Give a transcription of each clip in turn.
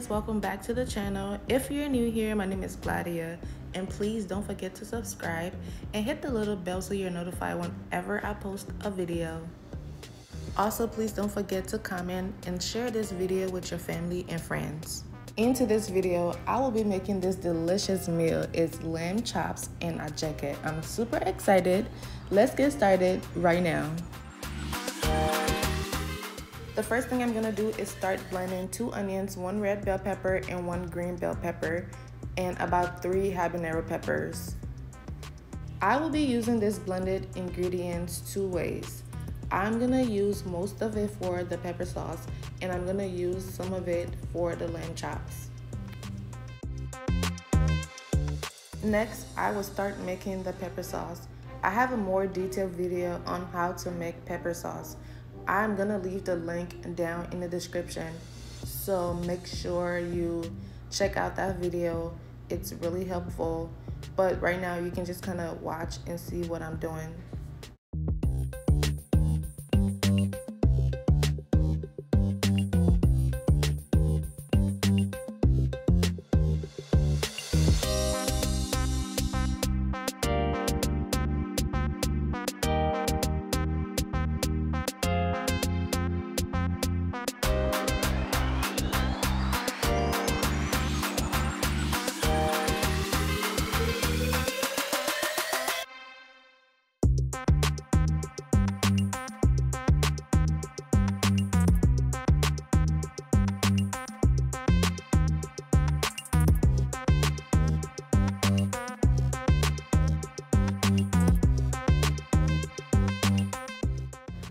guys, welcome back to the channel. If you're new here, my name is Gladia, and please don't forget to subscribe and hit the little bell so you're notified whenever I post a video. Also, please don't forget to comment and share this video with your family and friends. Into this video, I will be making this delicious meal. It's lamb chops and attieke. I'm super excited. Let's get started right now. The first thing I'm gonna do is start blending 2 onions, 1 red bell pepper and 1 green bell pepper, and about 3 habanero peppers. I will be using this blended ingredients 2 ways. I'm gonna use most of it for the pepper sauce, and I'm gonna use some of it for the lamb chops. Next, I will start making the pepper sauce. I have a more detailed video on how to make pepper sauce. I'm gonna leave the link down in the description, so make sure you check out that video. It's really helpful, but right now you can just kind of watch and see what I'm doing.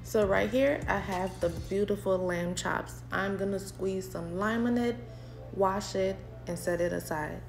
So right here, I have the beautiful lamb chops. I'm gonna squeeze some lime on it, wash it, and set it aside.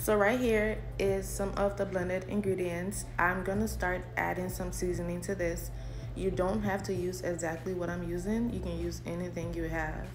So right here is some of the blended ingredients. I'm gonna start adding some seasoning to this. You don't have to use exactly what I'm using. You can use anything you have.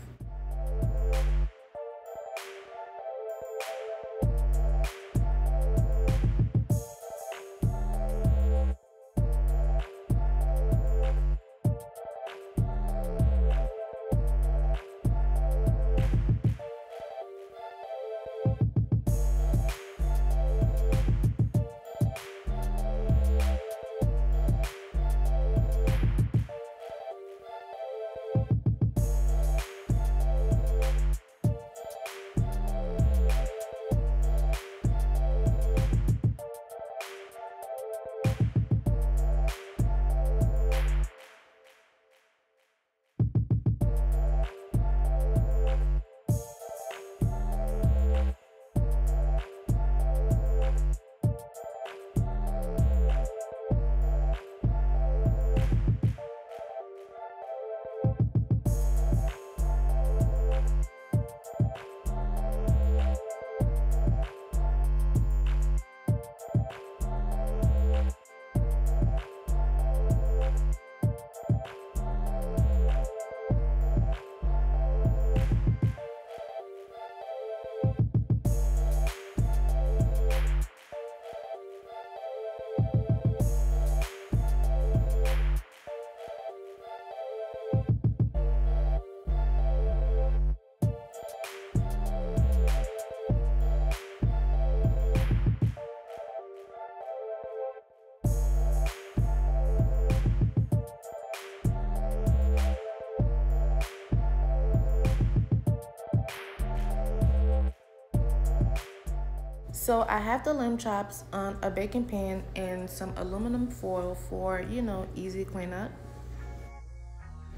So I have the lamb chops on a baking pan and some aluminum foil for, you know, easy cleanup.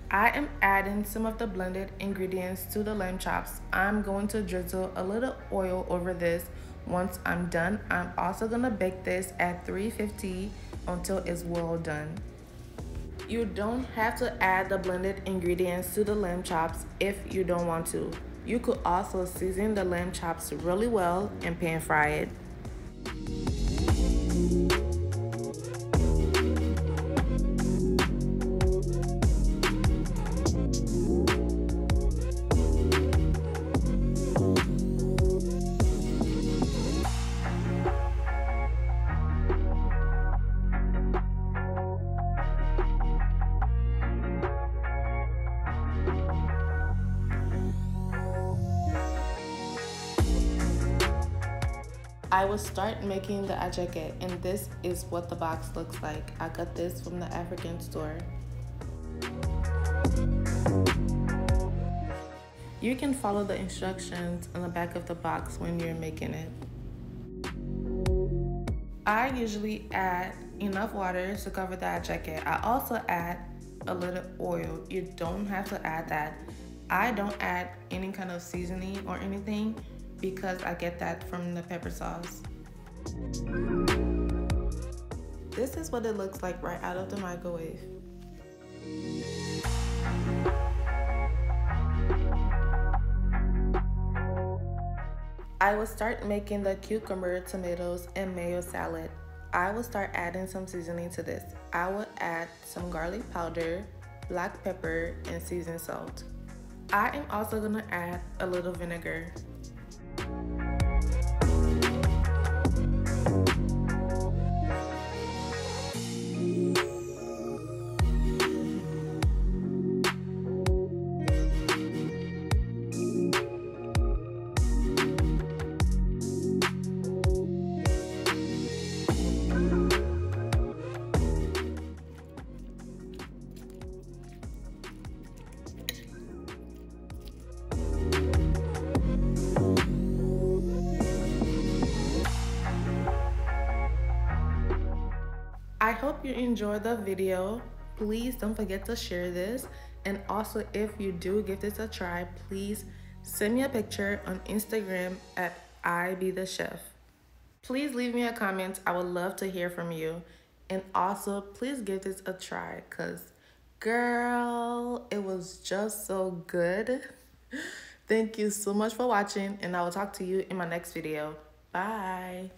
I am adding some of the blended ingredients to the lamb chops. I'm going to drizzle a little oil over this once I'm done. I'm also gonna bake this at 350 until it's well done. You don't have to add the blended ingredients to the lamb chops if you don't want to. You could also season the lamb chops really well and pan fry it. I will start making the attieke, and this is what the box looks like. I got this from the African store. You can follow the instructions on the back of the box when you're making it. I usually add enough water to cover the attieke. I also add a little oil. You don't have to add that. I don't add any kind of seasoning or anything, because I get that from the pepper sauce. This is what it looks like right out of the microwave. I will start making the cucumber, tomatoes, and mayo salad. I will start adding some seasoning to this. I will add some garlic powder, black pepper, and seasoned salt. I am also gonna add a little vinegar. I hope you enjoyed the video. Please don't forget to share this, and also if you do give this a try, please send me a picture on Instagram at IBeeTheChef. Please leave me a comment. I would love to hear from you, and also please give this a try, because girl, it was just so good. Thank you so much for watching, and I will talk to you in my next video. Bye.